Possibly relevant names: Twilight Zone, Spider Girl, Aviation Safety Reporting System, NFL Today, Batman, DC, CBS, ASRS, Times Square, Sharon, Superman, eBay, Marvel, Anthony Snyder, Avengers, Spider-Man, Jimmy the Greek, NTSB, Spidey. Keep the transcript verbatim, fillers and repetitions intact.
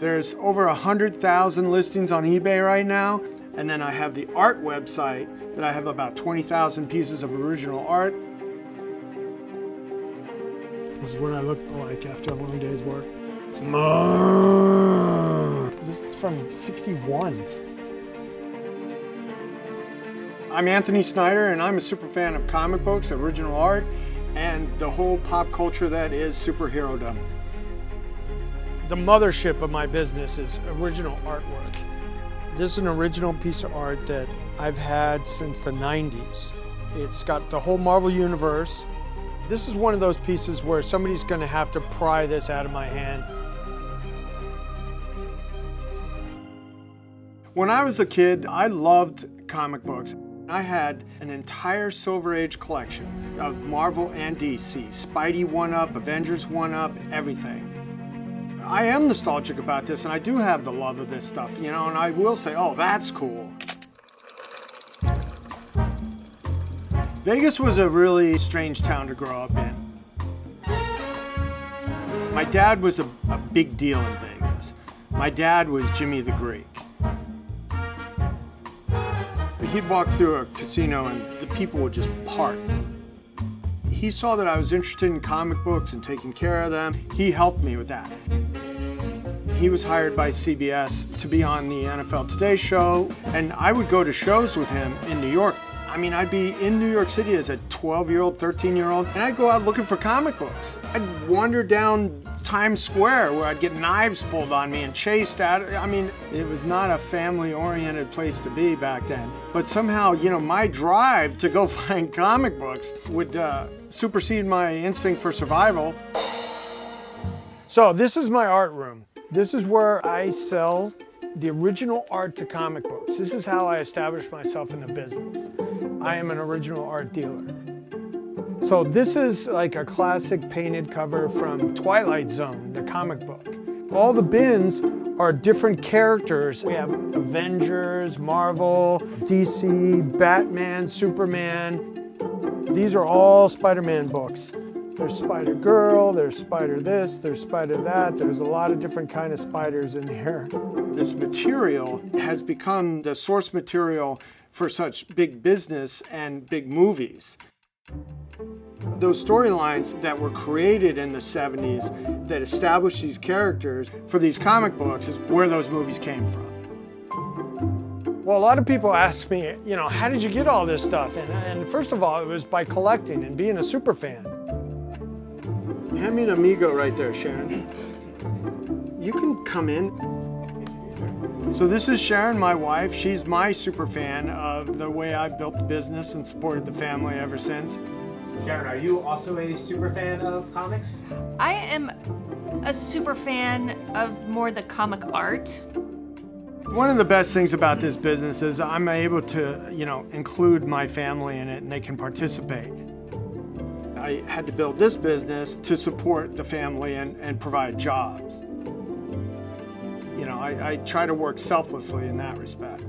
There's over one hundred thousand listings on eBay right now. And then I have the art website that I have about twenty thousand pieces of original art. This is what I look like after a long day's work. This is from sixty-one. I'm Anthony Snyder, and I'm a super fan of comic books, original art, and the whole pop culture that is superherodom. The mothership of my business is original artwork. This is an original piece of art that I've had since the nineties. It's got the whole Marvel universe. This is one of those pieces where somebody's gonna have to pry this out of my hand. When I was a kid, I loved comic books. I had an entire Silver Age collection of Marvel and D C. Spidey one-up, Avengers one-up, everything. I am nostalgic about this, and I do have the love of this stuff, you know, and I will say, oh, that's cool. Vegas was a really strange town to grow up in. My dad was a, a big deal in Vegas. My dad was Jimmy the Greek. He'd walk through a casino and the people would just park. He saw that I was interested in comic books and taking care of them. He helped me with that. He was hired by C B S to be on the N F L Today show, and I would go to shows with him in New York. I mean, I'd be in New York City as a twelve-year-old, thirteen-year-old, and I'd go out looking for comic books. I'd wander down Times Square, where I'd get knives pulled on me and chased out. I mean, it was not a family-oriented place to be back then. But somehow, you know, my drive to go find comic books would uh, supersede my instinct for survival. So this is my art room. This is where I sell the original art to comic books. This is how I established myself in the business. I am an original art dealer. So this is like a classic painted cover from Twilight Zone, the comic book. All the bins are different characters. We have Avengers, Marvel, D C, Batman, Superman. These are all Spider-Man books. There's Spider Girl, there's Spider this, there's Spider that. There's a lot of different kind of spiders in here. This material has become the source material for such big business and big movies. Those storylines that were created in the seventies that established these characters for these comic books is where those movies came from. Well, a lot of people ask me, you know, how did you get all this stuff? And, and first of all, it was by collecting and being a super fan. Hand me an amigo right there, Sharon. You can come in. So this is Sharon, my wife. She's my super fan of the way I've built the business and supported the family ever since. Sharon, are you also a super fan of comics? I am a super fan of more the comic art. One of the best things about this business is I'm able to, you know, include my family in it and they can participate. I had to build this business to support the family and, and provide jobs. You know, I, I try to work selflessly in that respect.